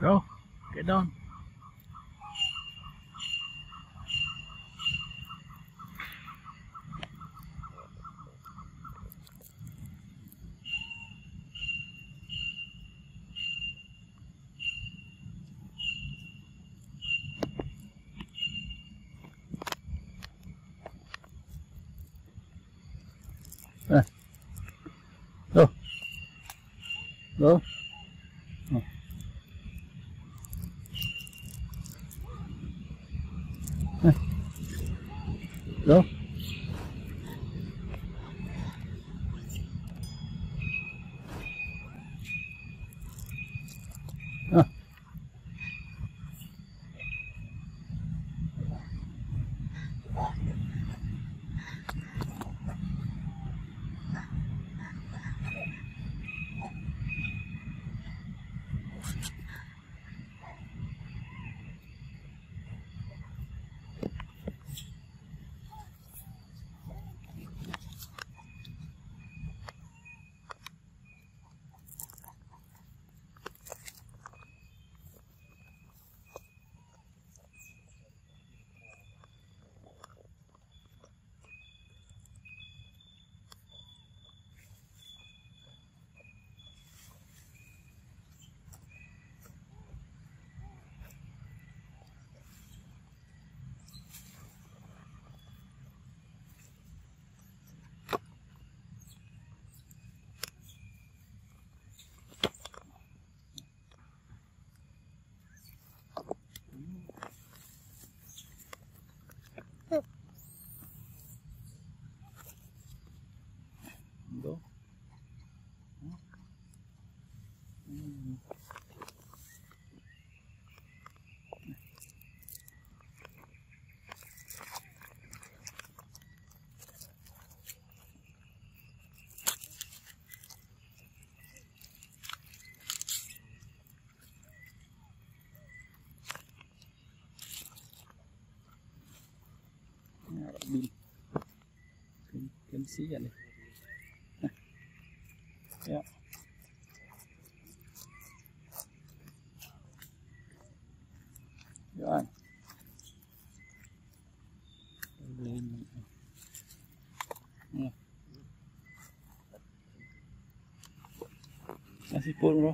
Go. Get down. Go. Oh. Go. Oh. Can see ya ni. Yeah. Go on. Yeah. Nasi pun bro.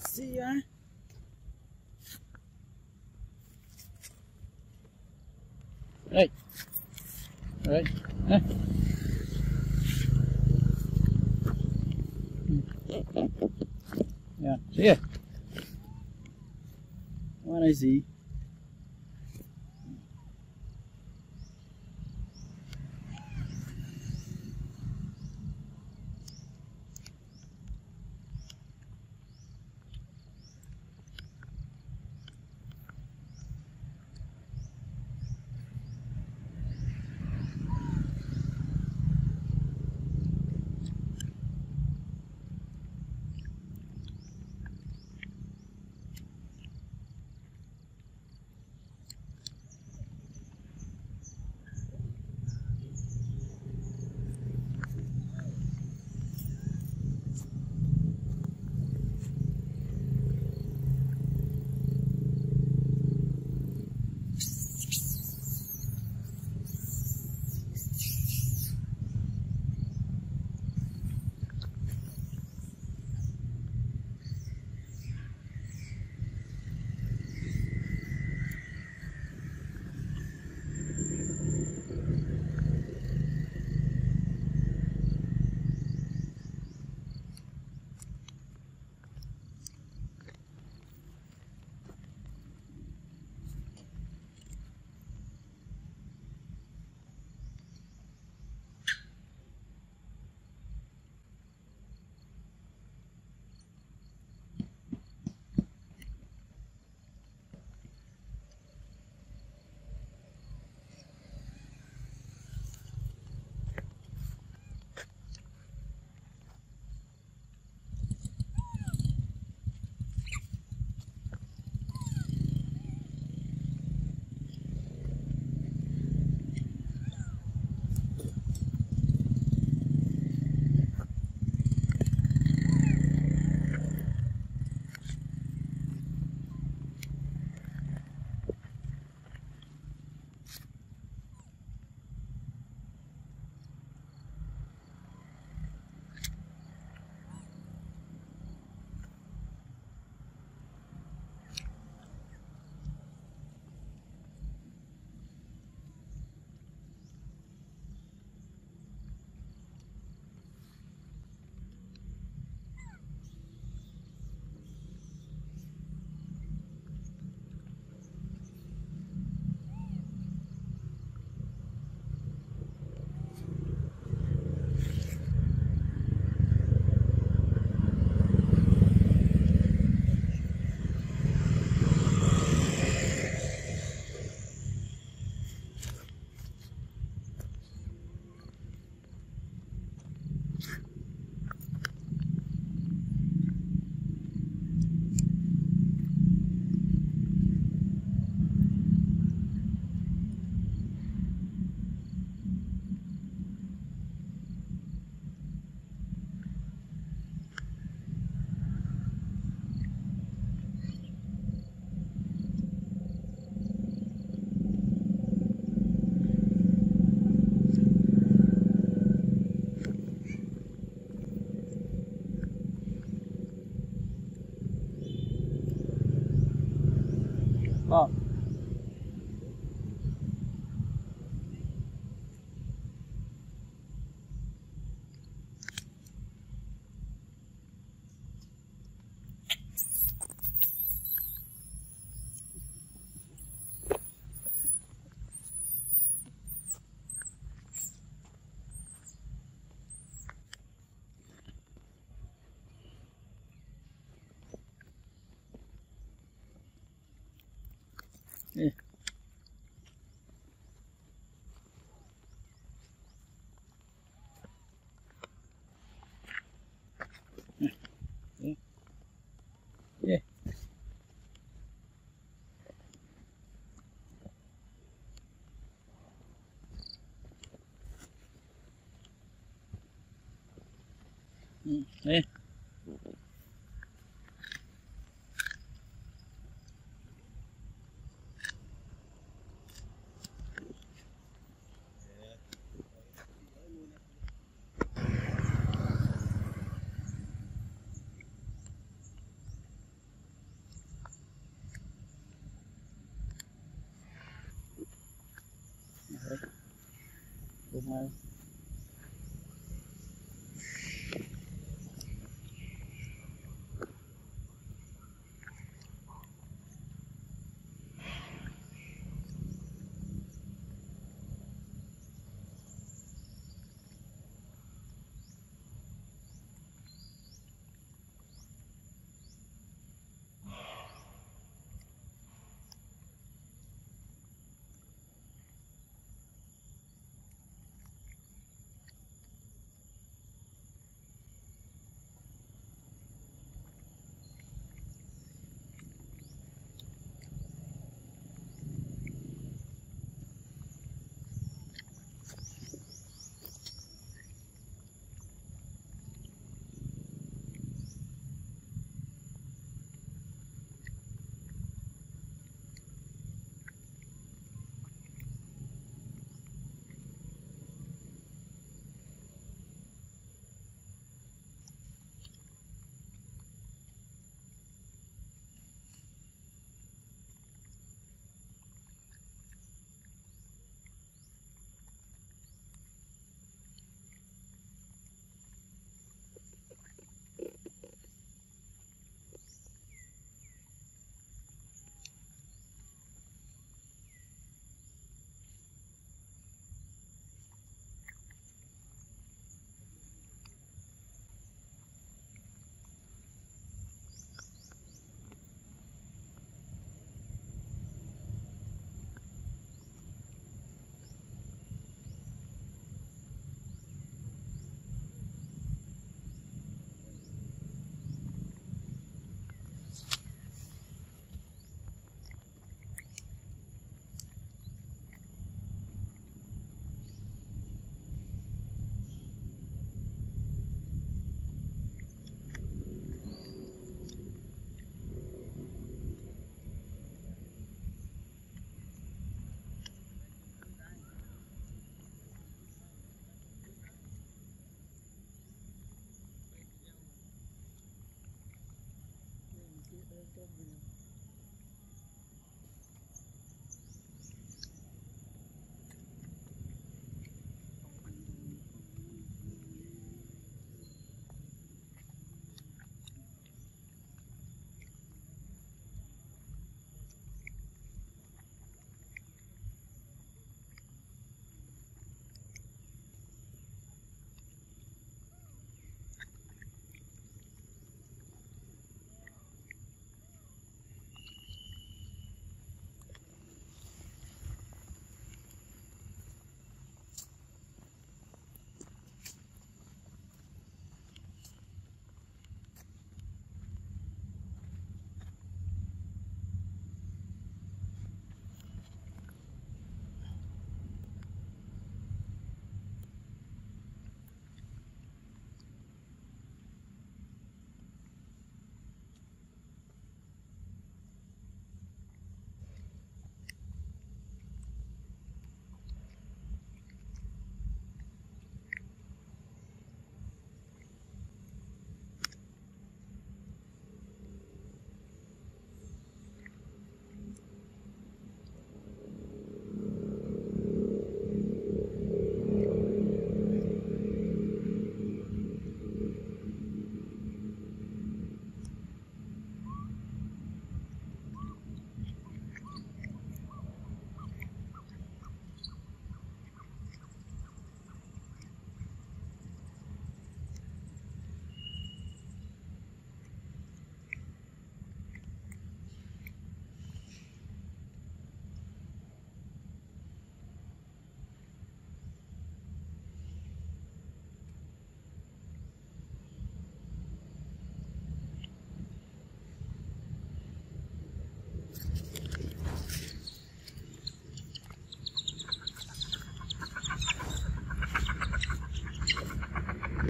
You see her? Right. Right. Huh? Yeah, see ya. What I see. Look. Yeah. Yeah. Yeah. Yeah. No. Thank you.